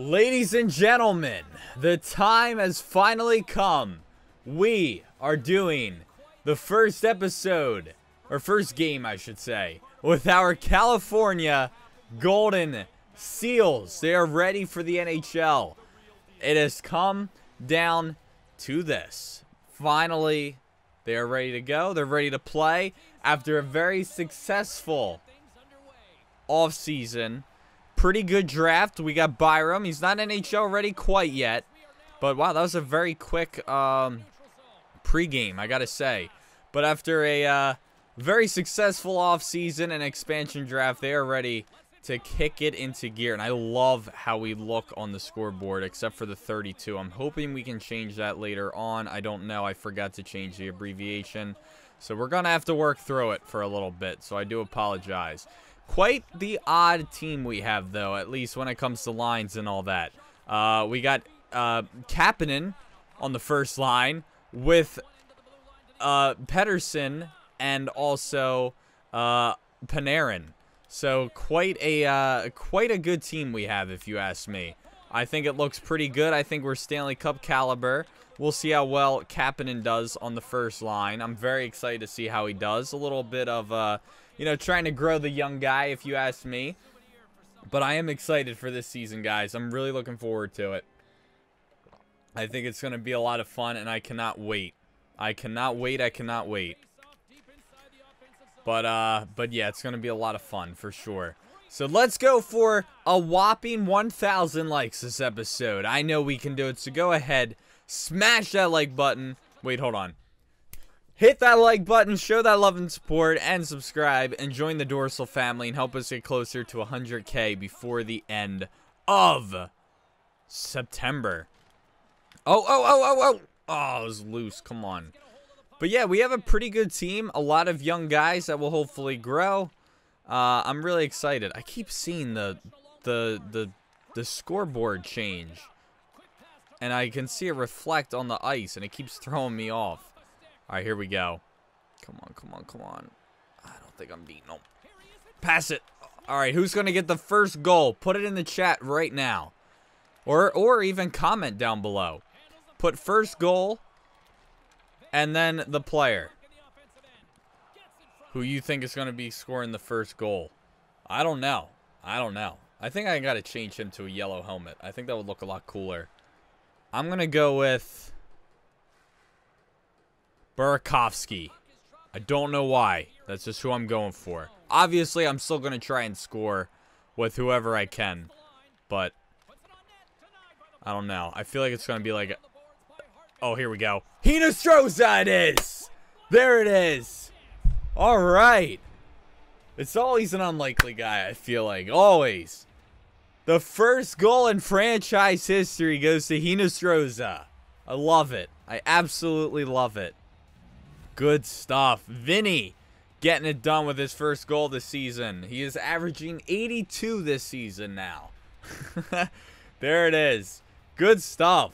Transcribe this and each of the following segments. Ladies and gentlemen, the time has finally come. We are doing the first episode, or first game I should say, with our California Golden Seals. They are ready for the NHL. It has come down to this. Finally, they are ready to go. They're ready to play after a very successful offseason. Pretty good draft. We got Byram. He's not NHL ready quite yet. But, wow, that was a very quick pregame, I got to say. But after a very successful offseason and expansion draft, they are ready to kick it into gear. And I love how we look on the scoreboard, except for the 32. I'm hoping we can change that later on. I don't know. I forgot to change the abbreviation. So we're going to have to work through it for a little bit. So I do apologize. Quite the odd team we have, though, at least when it comes to lines and all that. We got Kapanen on the first line with Pettersson and also Panarin. So quite a good team we have, if you ask me. I think it looks pretty good. I think we're Stanley Cup caliber. We'll see how well Kapanen does on the first line. I'm very excited to see how he does. A little bit of, you know, trying to grow the young guy, if you ask me. But I am excited for this season, guys. I'm really looking forward to it. I think it's going to be a lot of fun, and I cannot wait. I cannot wait. But yeah, it's going to be a lot of fun for sure. So let's go for a whopping 1,000 likes this episode. I know we can do it, so go ahead, smash that like button. Wait, hold on. Hit that like button, show that love and support, and subscribe, and join the Dorsal family, and help us get closer to 100K before the end of September. Oh, it was loose. Come on. But yeah, we have a pretty good team. A lot of young guys that will hopefully grow. I'm really excited. I keep seeing the scoreboard change, and I can see it reflect on the ice, and it keeps throwing me off. All right, here we go. Come on, come on, come on. I don't think I'm beating him. Pass it. All right, who's going to get the first goal? Put it in the chat right now. Or even comment down below. Put first goal and then the player who you think is going to be scoring the first goal. I don't know. I don't know. I think I got to change him to a yellow helmet. I think that would look a lot cooler. I'm going to go with Burakovsky. I don't know why. That's just who I'm going for. Obviously, I'm still going to try and score with whoever I can. But I don't know. I feel like it's going to be like... Oh, here we go. Hinostroza it is! There it is! All right. It's always an unlikely guy, I feel like. Always. The first goal in franchise history goes to Hinostroza. I love it. I absolutely love it. Good stuff. Vinny getting it done with his first goal this season. He is averaging 82 this season now. There it is. Good stuff.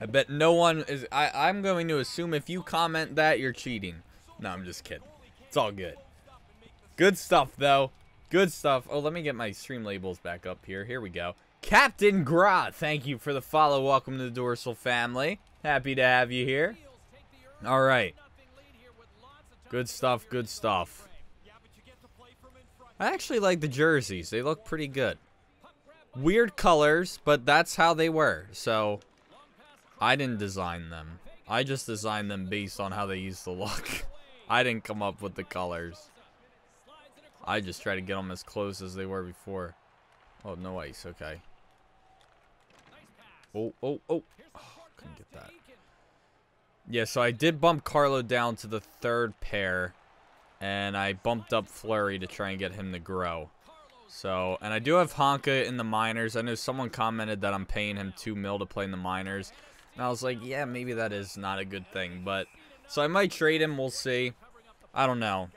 I bet no one is... I'm going to assume if you comment that, you're cheating. No, I'm just kidding. It's all good. Good stuff, though. Good stuff. Oh, let me get my stream labels back up here. Here we go. Captain Gra, thank you for the follow. Welcome to the Dorsal family. Happy to have you here. All right. Good stuff, good stuff. I actually like the jerseys. They look pretty good. Weird colors, but that's how they were. So, I didn't design them. I just designed them based on how they used to look. I didn't come up with the colors. I just tried to get them as close as they were before. Oh, no ice. Okay. Oh, couldn't get that. Yeah, so I did bump Carlo down to the third pair, and I bumped up Fleury to try and get him to grow. So, and I do have Honka in the minors. I know someone commented that I'm paying him $2 million to play in the minors, and I was like, yeah, maybe that is not a good thing. But so I might trade him. We'll see. I don't know.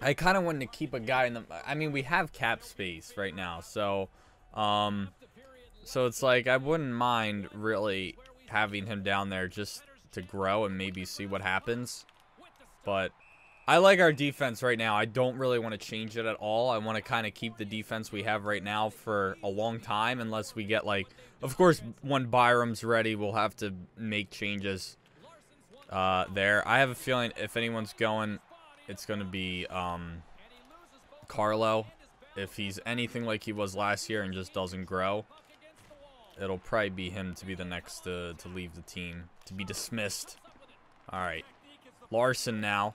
I kind of wanted to keep a guy in the. I mean, we have cap space right now, so so it's like I wouldn't mind really having him down there just to grow and maybe see what happens. But I like our defense right now. I don't really want to change it at all. I want to kind of keep the defense we have right now for a long time, unless we get, like, of course, when Byram's ready, we'll have to make changes there. I have a feeling if anyone's going, it's going to be Carlo. If he's anything like he was last year and just doesn't grow, it'll probably be him to be the next to leave the team, to be dismissed. All right. Larson now.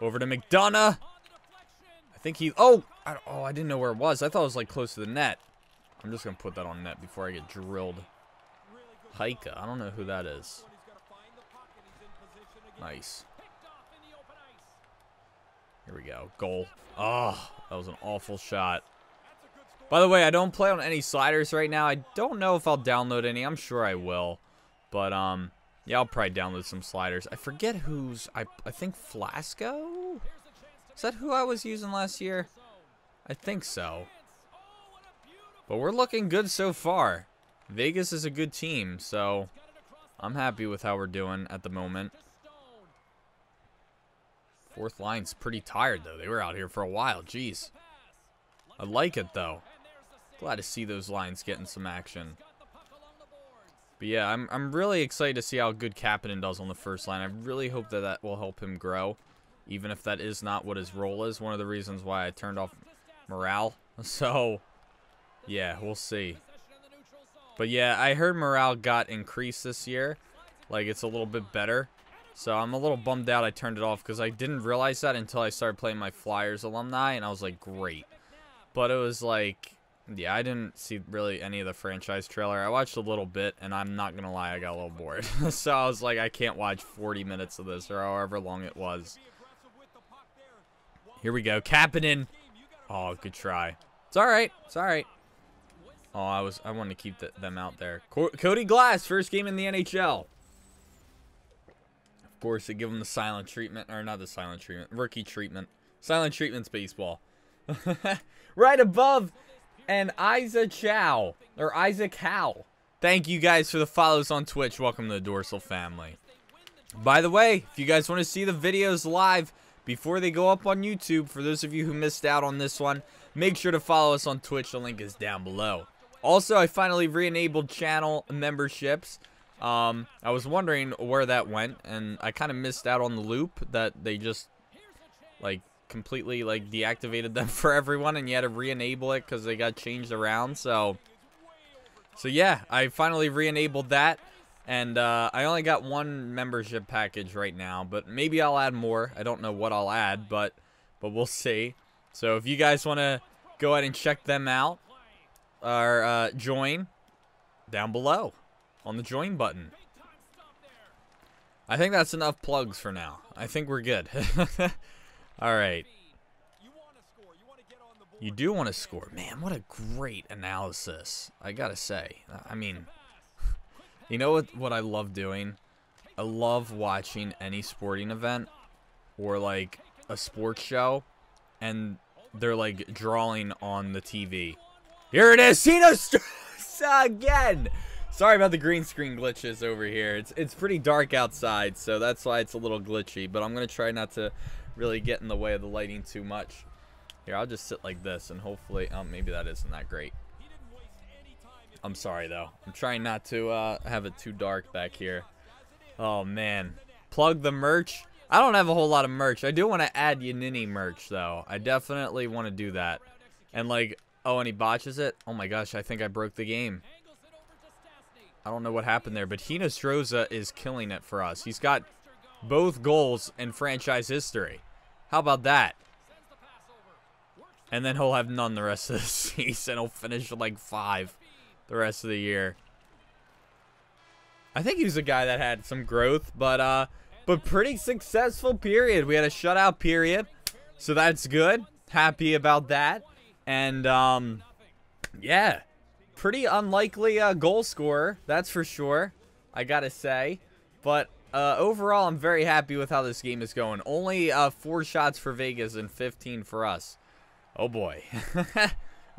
Over to McDonough. I think he... I didn't know where it was. I thought it was, like, close to the net. I'm just going to put that on net before I get drilled. Honka. I don't know who that is. Nice. Here we go. Goal. Oh, that was an awful shot. By the way, I don't play on any sliders right now. I don't know if I'll download any. I'm sure I will. But, yeah, I'll probably download some sliders. I forget who's... I think Flasco? Is that who I was using last year? I think so. But we're looking good so far. Vegas is a good team, so I'm happy with how we're doing at the moment. Fourth line's pretty tired, though. They were out here for a while. Jeez. I like it, though. Glad to see those lines getting some action. But yeah, I'm really excited to see how good Kapanen does on the first line. I really hope that that will help him grow, even if that is not what his role is. One of the reasons why I turned off morale. So, yeah, we'll see. But yeah, I heard morale got increased this year. Like, it's a little bit better. So I'm a little bummed out I turned it off because I didn't realize that until I started playing my Flyers alumni, and I was like, great. But it was like... yeah, I didn't see really any of the franchise trailer. I watched a little bit, and I'm not going to lie, I got a little bored. So I was like, I can't watch 40 minutes of this or however long it was. Here we go. Kapanen. Oh, good try. It's all right. It's all right. Oh, I wanted to keep them out there. Cody Glass, first game in the NHL. Of course, they give him the silent treatment. Or not the silent treatment. Rookie treatment. Silent treatment's baseball. Right above... and Isaac Chow, or Isaac Chow. Thank you guys for the follows on Twitch. Welcome to the Dorsal family. By the way, if you guys want to see the videos live before they go up on YouTube, for those of you who missed out on this one, make sure to follow us on Twitch. The link is down below. Also, I finally re-enabled channel memberships. I was wondering where that went, and I kind of missed out on the loop that they just, like, completely like deactivated them for everyone, and you had to re-enable it because they got changed around. So yeah, I finally re-enabled that, and I only got one membership package right now, but maybe I'll add more. I don't know what I'll add, but we'll see. So if you guys want to go ahead and check them out, or join down below on the join button. I think that's enough plugs for now. I think we're good. All right. You do want to score. Man, what a great analysis, I got to say. I mean, you know what I love doing? I love watching any sporting event or, like, a sports show, and they're, like, drawing on the TV. Here it is, Hinostroza again. Sorry about the green screen glitches over here. It's pretty dark outside, so that's why it's a little glitchy, but I'm going to try not to really get in the way of the lighting too much. Here, I'll just sit like this, and hopefully, maybe that isn't that great. I'm sorry, though. I'm trying not to have it too dark back here. Oh, man. Plug the merch. I don't have a whole lot of merch. I do want to add Yanini merch, though. I definitely want to do that. And, like, oh, and he botches it? Oh, my gosh, I think I broke the game. I don't know what happened there, but Hinostroza is killing it for us. He's got both goals in franchise history. How about that? And then he'll have none the rest of the season. He'll finish with like 5 the rest of the year. I think he was a guy that had some growth, but pretty successful period. We had a shutout period, so that's good. Happy about that. And yeah, pretty unlikely goal scorer, that's for sure, I gotta say. But overall, I'm very happy with how this game is going. Only 4 shots for Vegas and 15 for us. Oh, boy.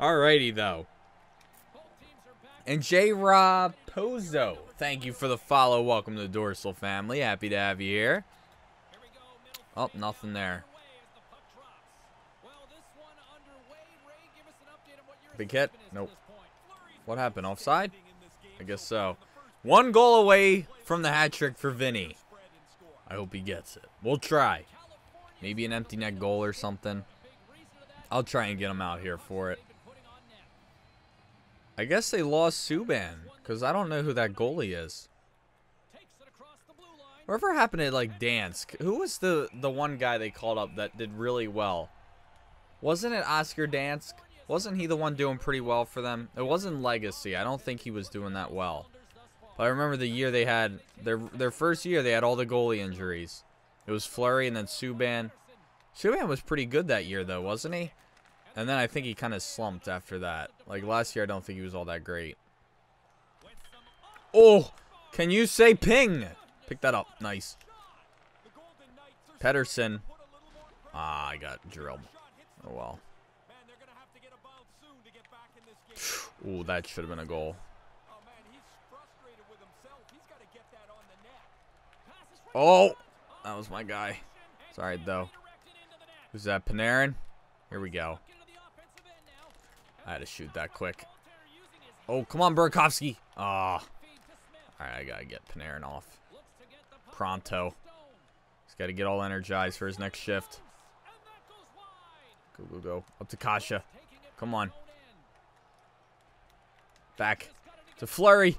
Alrighty, though. And J. Raposo, thank you for the follow. Welcome to the Dorsal family. Happy to have you here. Oh, nothing there. Big hit. Nope. What happened? Offside? I guess so. One goal away from the hat trick for Vinny. I hope he gets it. We'll try. Maybe an empty net goal or something. I'll try and get him out here for it. I guess they lost Subban, because I don't know who that goalie is. Whatever happened to, like, Dansk? Who was the one guy they called up that did really well? Wasn't it Oscar Dansk? Wasn't he the one doing pretty well for them? It wasn't Legacy. I don't think he was doing that well. But I remember the year they had, their first year, they had all the goalie injuries. It was Fleury and then Subban. Subban was pretty good that year, though, wasn't he? And then I think he kind of slumped after that. Like, last year, I don't think he was all that great. Oh! Can you say ping? Pick that up. Nice. Pettersson. Ah, I got drilled. Oh, well. Ooh, that should have been a goal. Oh! That was my guy. It's all right, though. Who's that? Panarin? Here we go. I had to shoot that quick. Oh, come on, Burakovsky. Ah. All right, I got to get Panarin off. Pronto. He's got to get all energized for his next shift. Go, go, go. Up to Kasha. Come on. Back to Fleury.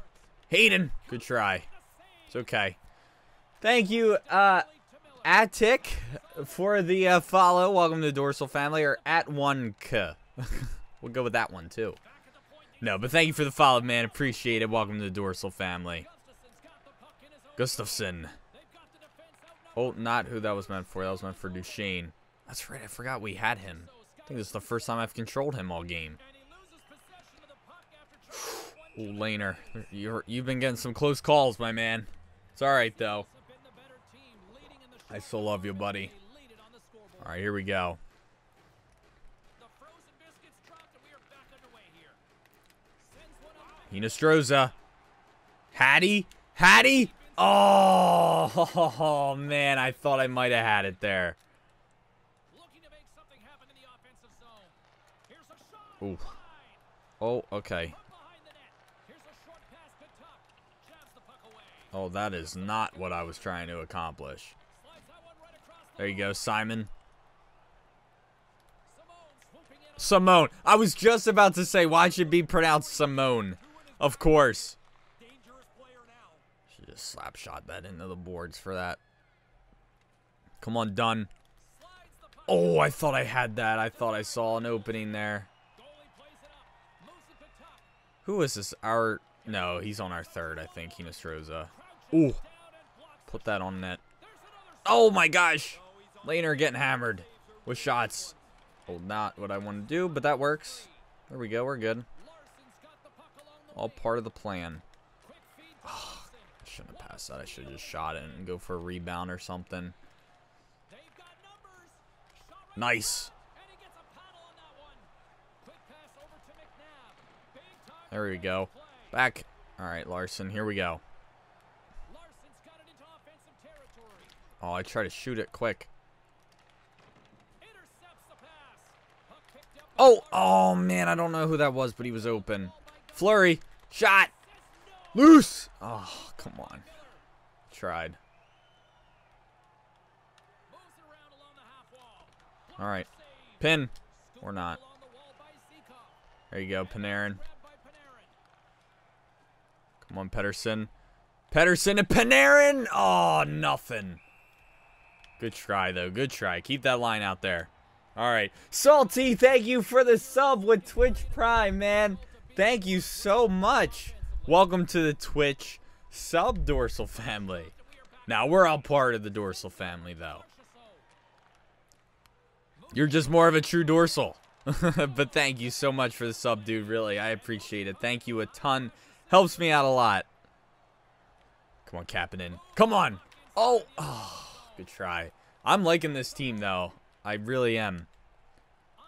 Hayden. Good try. It's okay. Thank you, Attic, for the follow. Welcome to the Dorsal family, or at Honka. We'll go with that one, too. No, but thank you for the follow, man. Appreciate it. Welcome to the Dorsal family. Gustafson. Oh, not who that was meant for. That was meant for Duchesne. That's right. I forgot we had him. I think this is the first time I've controlled him all game. Oh, Lehner. You've been getting some close calls, my man. It's all right, though. I still love you, buddy. All right, here we go. Hinostroza. Hattie. Hattie. Oh, man. I thought I might have had it there. Ooh. Oh, okay. Oh, that is not what I was trying to accomplish. There you go, Simon. Simone. I was just about to say, why should it be pronounced Simone? Of course. Should just slap shot that into the boards for that. Come on, Dunn. Oh, I thought I had that. I thought I saw an opening there. Who is this? Our... No, he's on our third, I think. Hinostroza. Ooh. Put that on net. Oh, my gosh. Lehner getting hammered with shots. Well, not what I want to do, but that works. There we go. We're good. All part of the plan. Oh, I shouldn't have passed that. I should have just shot it and go for a rebound or something. Nice. There we go. Back. All right, Larson. Here we go. Oh, I try to shoot it quick. Oh, oh, man. I don't know who that was, but he was open. Fleury. Shot. Loose. Oh, come on. Tried. All right. Pin. Or not. There you go, Panarin. Come on, Pettersson. Pettersson and Panarin. Oh, nothing. Good try, though. Good try. Keep that line out there. All right. Salty, thank you for the sub with Twitch Prime, man. Thank you so much. Welcome to the Twitch sub Dorsal family. Now, we're all part of the Dorsal family, though. You're just more of a true Dorsal. But thank you so much for the sub, dude. Really, I appreciate it. Thank you a ton. Helps me out a lot. Come on, Kapanen. Come on. Oh, oh, good try. I'm liking this team, though. I really am.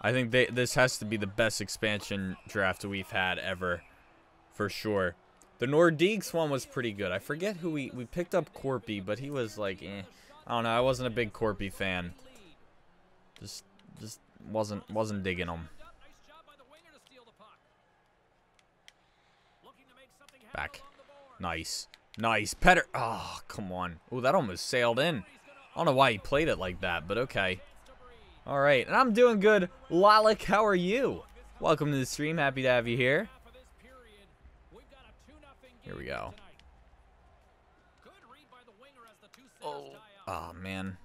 I think this has to be the best expansion draft we've had ever, for sure. The Nordiques one was pretty good. I forget who we picked up. Corpy, but he was like, eh. I don't know. I wasn't a big Corpy fan. Just wasn't digging him. Back. Nice. Nice. Petter. Oh, come on. Oh, that almost sailed in. I don't know why he played it like that, but okay. All right. And I'm doing good. Lalik, how are you? Welcome to the stream. Happy to have you here. Here we go. Oh, oh man.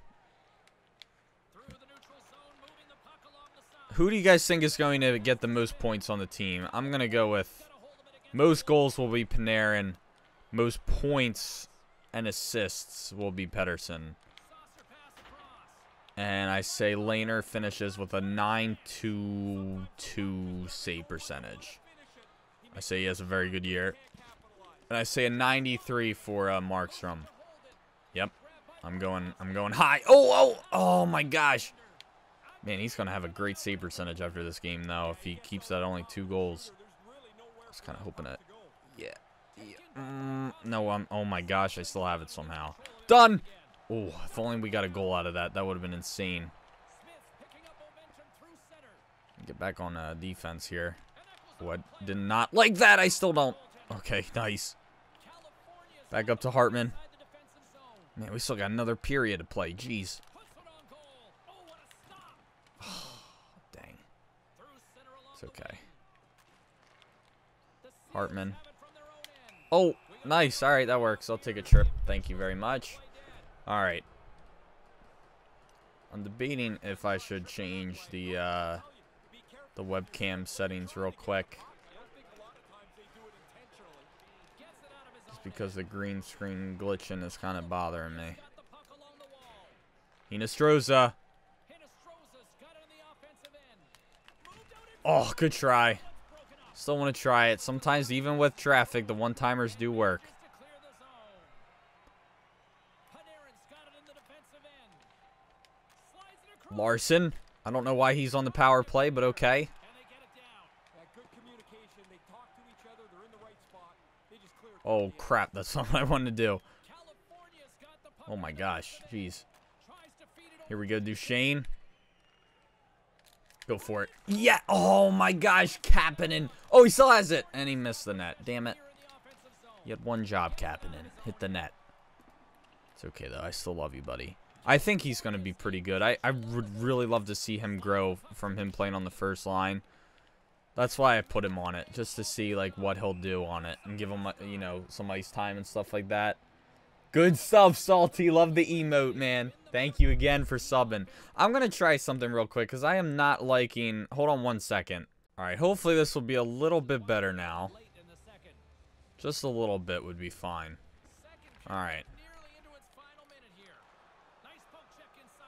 Who do you guys think is going to get the most points on the team? I'm going to go with most goals will be Panarin. Most points and assists will be Pettersson. And I say Lehner finishes with a 922 save percentage. I say he has a very good year. And I say a 93 for Markstrom. Yep. I'm going high. Oh, oh, oh my gosh. Man, he's going to have a great save percentage after this game, though, if he keeps that only 2 goals. I was kind of hoping that. Yeah. No, oh my gosh, I still have it somehow. Done! Oh, if only we got a goal out of that. That would have been insane. Get back on defense here. What? Did not like that. I still don't. Okay, nice. Back up to Hartman. Man, we still got another period to play. Jeez. Dang. It's okay. Hartman. Oh, nice. All right, that works. I'll take a trip. Thank you very much. All right. I'm debating if I should change the webcam settings real quick. Just because the green screen glitching is kind of bothering me. Hinostroza. Oh, good try. Still want to try it. Sometimes, even with traffic, the one-timers do work. Larson. I don't know why he's on the power play, but okay. Oh, crap. That's not what I wanted to do. Oh, my gosh. Jeez. Here we go, Duchesne. Go for it. Yeah. Oh, my gosh. Kapanen. Oh, he still has it. And he missed the net. Damn it. You had one job, Kapanen. Hit the net. It's okay, though. I still love you, buddy. I think he's going to be pretty good. I would really love to see him grow from him playing on the first line. That's why I put him on it. Just to see, like, what he'll do on it. And give him, you know, some ice time and stuff like that. Good stuff, Salty. Love the emote, man. Thank you again for subbing. I'm going to try something real quick because I am not liking... Hold on one second. All right, hopefully this will be a little bit better now. Just a little bit would be fine. All right.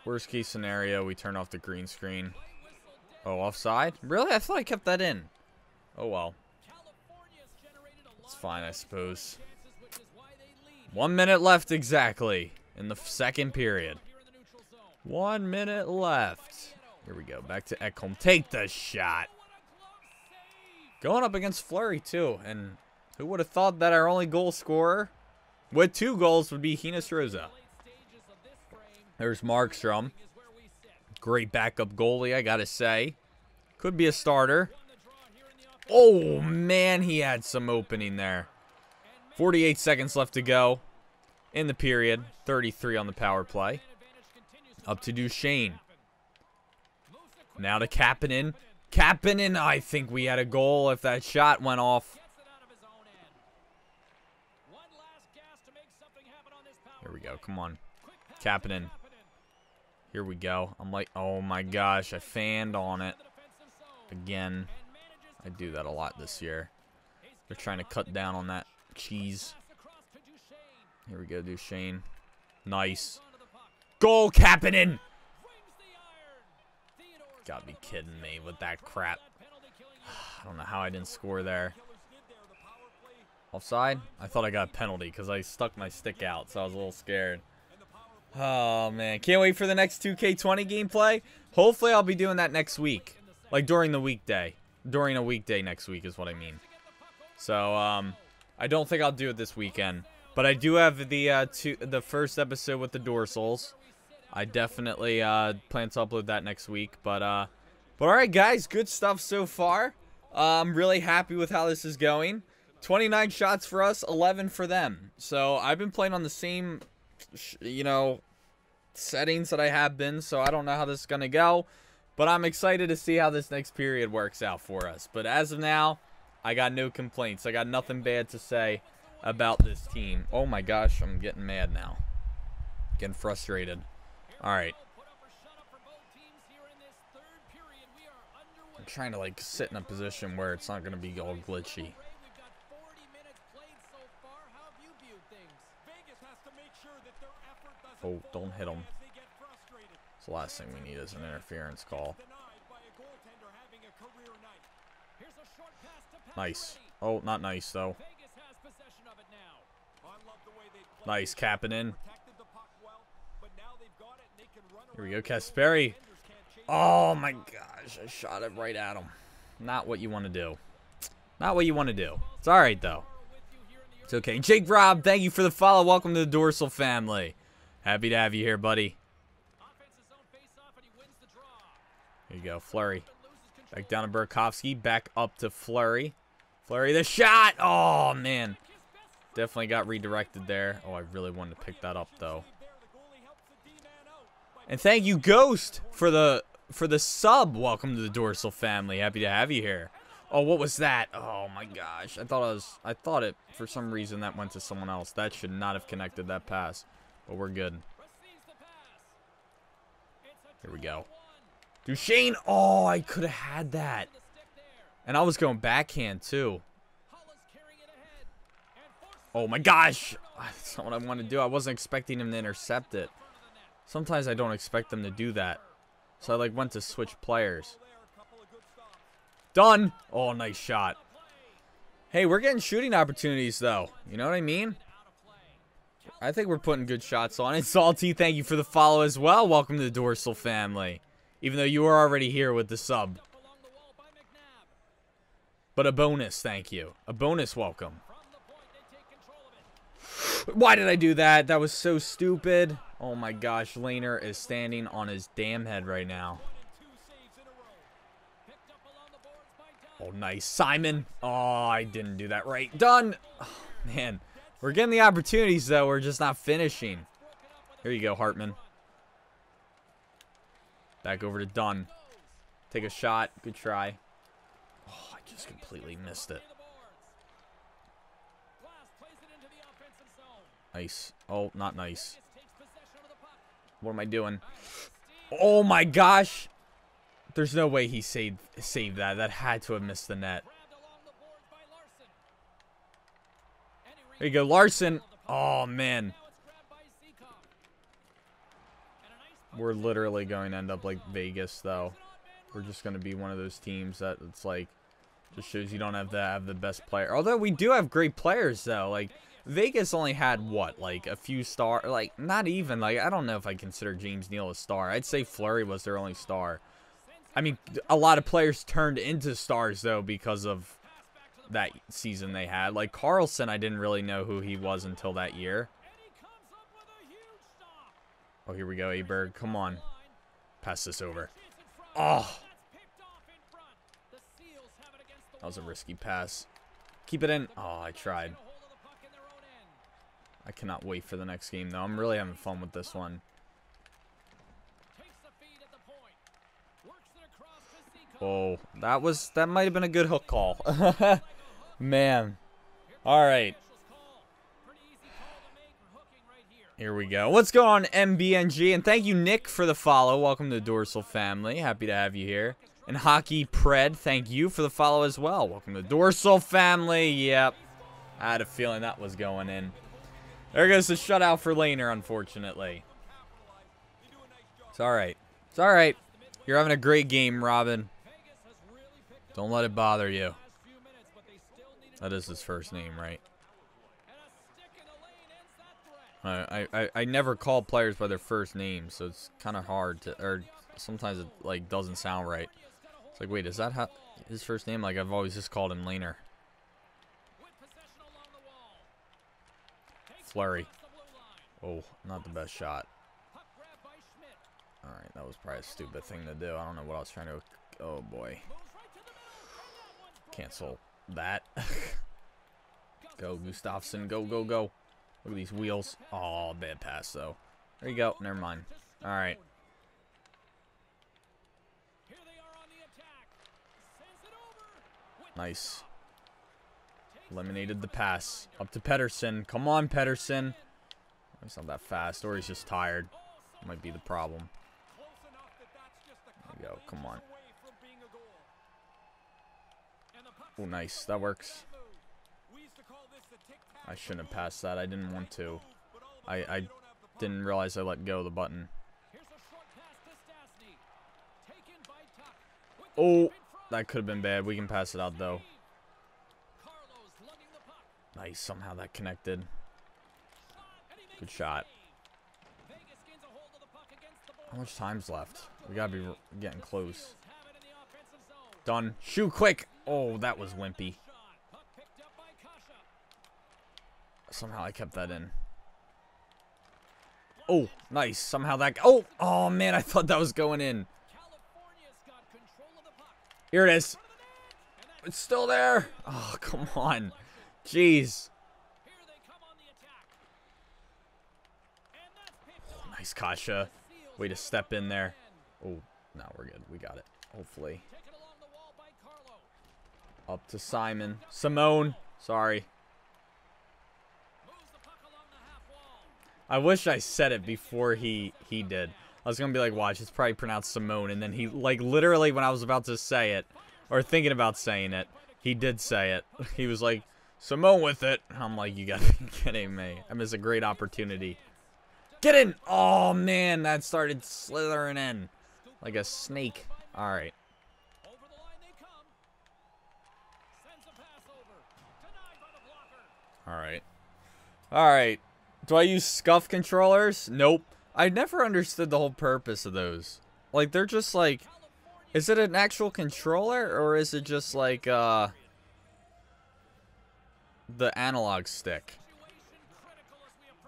Worst case scenario, we turn off the green screen. Oh, offside? Really? I thought I kept that in. Oh, well. It's fine, I suppose. 1 minute left exactly in the second period. 1 minute left. Here we go. Back to Ekholm. Take the shot. Going up against Fleury, too. And who would have thought that our only goal scorer with 2 goals would be Hinostroza. There's Markstrom. Great backup goalie, I gotta say. Could be a starter. Oh, man, he had some opening there. 48 seconds left to go in the period. 33 on the power play. Up to Duchesne. Now to Kapanen. Kapanen, I think we had a goal if that shot went off. Here we go, come on. Kapanen. Here we go. I'm like, oh my gosh, I fanned on it. Again, I do that a lot this year. They're trying to cut down on that cheese. Here we go, Duchesne. Nice. Goal, Kapanen! Gotta be kidding me with that crap. I don't know how I didn't score there. Offside? I thought I got a penalty because I stuck my stick out, so I was a little scared. Oh, man. Can't wait for the next 2K20 gameplay. Hopefully, I'll be doing that next week. Like, during the weekday. During a weekday next week is what I mean. So, I don't think I'll do it this weekend. But I do have the first episode with the Dorsals. I definitely plan to upload that next week. But all right, guys. Good stuff so far. I'm really happy with how this is going. 29 shots for us, 11 for them. So I've been playing on the same, you know, settings that I have been. So I don't know how this is going to go. But I'm excited to see how this next period works out for us. But as of now, I got no complaints. I got nothing bad to say about this team. Oh my gosh, I'm getting mad now. Getting frustrated. All right. I'm trying to like sit in a position where it's not going to be all glitchy. Oh, don't hit him. The last thing we need is an interference call. Nice. Oh, not nice though. Nice, Kapanen. Here we go, Kasperi. Oh my gosh, I shot it right at him. Not what you want to do. Not what you want to do. It's all right though. It's okay. Jake Robb, thank you for the follow. Welcome to the Dorsal family. Happy to have you here, buddy. There you go, Fleury. Back down to Burakovsky. Back up to Fleury. Fleury, the shot! Oh, man. Definitely got redirected there. Oh, I really wanted to pick that up, though. And thank you, Ghost, for the sub. Welcome to the Dorsal family. Happy to have you here. Oh, what was that? Oh, my gosh. I thought it, for some reason, that went to someone else. That should not have connected that pass. But we're good. Here we go. Duchesne, oh, I could have had that. And I was going backhand, too. Oh, my gosh. That's not what I wanted to do. I wasn't expecting him to intercept it. Sometimes I don't expect them to do that. So I, like, went to switch players. Done. Oh, nice shot. Hey, we're getting shooting opportunities, though. You know what I mean? I think we're putting good shots on it. Salty, thank you for the follow as well. Welcome to the Dorsal family. Even though you were already here with the sub. But a bonus, thank you. A bonus welcome. Why did I do that? That was so stupid. Oh my gosh, Lehner is standing on his damn head right now. Oh, nice. Simon. Oh, I didn't do that right. Done. Oh, man, we're getting the opportunities, though. We're just not finishing. Here you go, Hartman. Back over to Dunn. Take a shot. Good try. Oh, I just completely missed it. Nice. Oh, not nice. What am I doing? Oh, my gosh. There's no way he saved that. That had to have missed the net. There you go, Larson. Oh, man. We're literally going to end up like Vegas, though. We're just going to be one of those teams that it's like just shows you don't have to have the best player. Although we do have great players, though. Like Vegas only had what, like a few star, like not even like I don't know if I consider James Neal a star. I'd say Fleury was their only star. I mean, a lot of players turned into stars though because of that season they had. Like Carlson, I didn't really know who he was until that year. Oh, here we go, Eberg. Come on. Pass this over. Oh. That was a risky pass. Keep it in. Oh, I tried. I cannot wait for the next game, though. I'm really having fun with this one. Oh, that might have been a good hook call. Man. All right. Here we go. What's going on, MBNG? And thank you, Nick, for the follow. Welcome to the Dorsal family. Happy to have you here. And Hockey Pred, thank you for the follow as well. Welcome to the Dorsal family. Yep. I had a feeling that was going in. There goes the shutout for Lehner, unfortunately. It's all right. It's all right. You're having a great game, Robin. Don't let it bother you. That is his first name, right? I never call players by their first name, so it's kind of hard to, or sometimes it like doesn't sound right. It's like, wait, is that how his first name? Like I've always just called him Lehner. Fleury. Oh, not the best shot. All right, that was probably a stupid thing to do. I don't know what I was trying to. Oh boy. Cancel that. Go, Gustafson. Go, go, go. Look at these wheels. Oh, bad pass, though. There you go. Never mind. All right. Nice. Eliminated the pass. Up to Pettersson. Come on, Pettersson. He's not that fast, or he's just tired. Might be the problem. There we go. Come on. Oh, nice. That works. I shouldn't have passed that. I didn't want to. I didn't realize I let go of the button. Oh, that could have been bad. We can pass it out, though. Nice. Somehow that connected. Good shot. How much time's left? We gotta be getting close. Done. Shoot quick. Oh, that was wimpy. Somehow I kept that in. Oh, nice. Somehow that... Oh, oh man, I thought that was going in. Here it is. It's still there. Oh, come on. Jeez. Oh, nice, Kasha. Way to step in there. Oh, no, we're good. We got it. Hopefully. Up to Simon. Simone. Sorry. I wish I said it before he did. I was going to be like, watch, it's probably pronounced Simone. And then he, like, literally when I was about to say it, or thinking about saying it, he did say it. He was like, Simone with it. And I'm like, you got to be kidding me. I missed a great opportunity. Get in. Oh, man, that started slithering in like a snake. All right. All right. All right. Do I use scuff controllers? Nope. I never understood the whole purpose of those. Like, they're just like... Is it an actual controller? Or is it just like, the analog stick?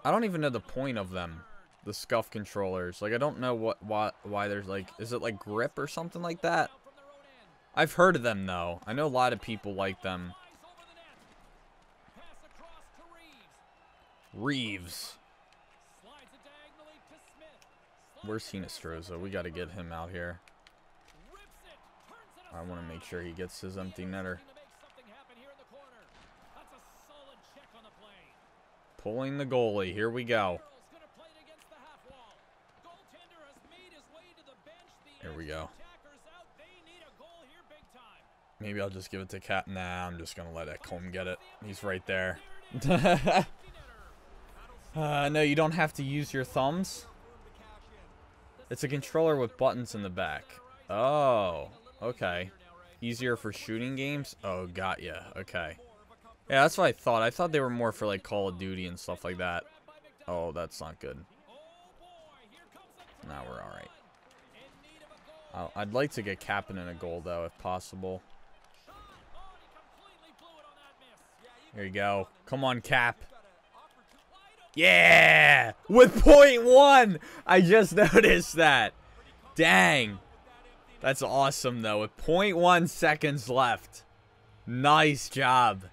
I don't even know the point of them. The scuff controllers. Like, I don't know why there's like... Is it like grip or something like that? I've heard of them, though. I know a lot of people like them. Reeves. Where's Hinostroza? We got to get him out here. I want to make sure he gets his empty netter. Pulling the goalie. Here we go. Here we go. Maybe I'll just give it to Cat. Nah, I'm just going to let Ekholm get it. He's right there. No, you don't have to use your thumbs. It's a controller with buttons in the back. Oh, okay. Easier for shooting games? Oh, got ya. Okay. Yeah, that's what I thought. I thought they were more for, like, Call of Duty and stuff like that. Oh, that's not good. Now we're all right. I'd like to get Kapanen a goal, though, if possible. Here you go. Come on, Cap. Yeah! With 0.1! I just noticed that. Dang. That's awesome, though. With 0.1 seconds left. Nice job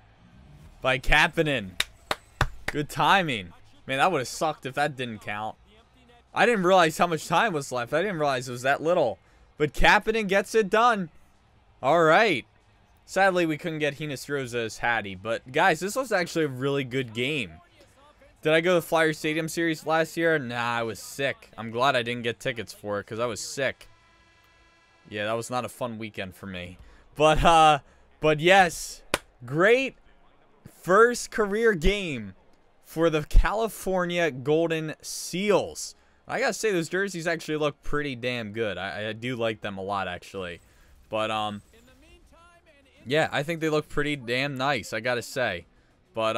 by Kapanen. Good timing. Man, that would have sucked if that didn't count. I didn't realize how much time was left. I didn't realize it was that little. But Kapanen gets it done. All right. Sadly, we couldn't get Hinostroza as Hattie. But, guys, this was actually a really good game. Did I go to the Flyer Stadium Series last year? Nah, I was sick. I'm glad I didn't get tickets for it because I was sick. Yeah, that was not a fun weekend for me. But yes, great first career game for the California Golden Seals. I gotta say, those jerseys actually look pretty damn good. I do like them a lot, actually. But, yeah, I think they look pretty damn nice, I gotta say. But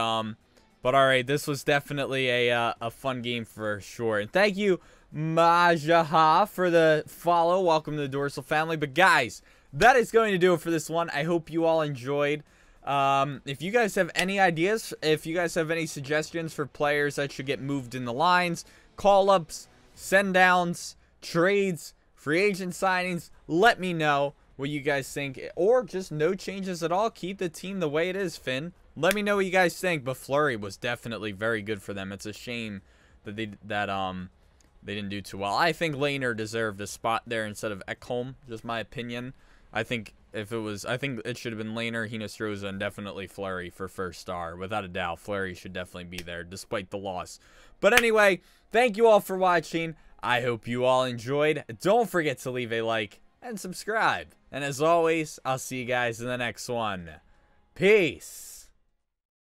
all right, this was definitely a fun game for sure. And thank you, Majaha, for the follow. Welcome to the Dorsal family. But guys, that is going to do it for this one. I hope you all enjoyed. If you guys have any ideas, if you guys have any suggestions for players that should get moved in the lines, call-ups, send-downs, trades, free agent signings, let me know what you guys think. Or just no changes at all. Keep the team the way it is, Finn. Let me know what you guys think, but Fleury was definitely very good for them. It's a shame that they didn't do too well. I think Lehner deserved a spot there instead of Ekholm, just my opinion. I think if it was, I think it should have been Lehner, Hinostroza, and definitely Fleury for first star. Without a doubt, Fleury should definitely be there despite the loss. But anyway, thank you all for watching. I hope you all enjoyed. Don't forget to leave a like and subscribe. And as always, I'll see you guys in the next one. Peace.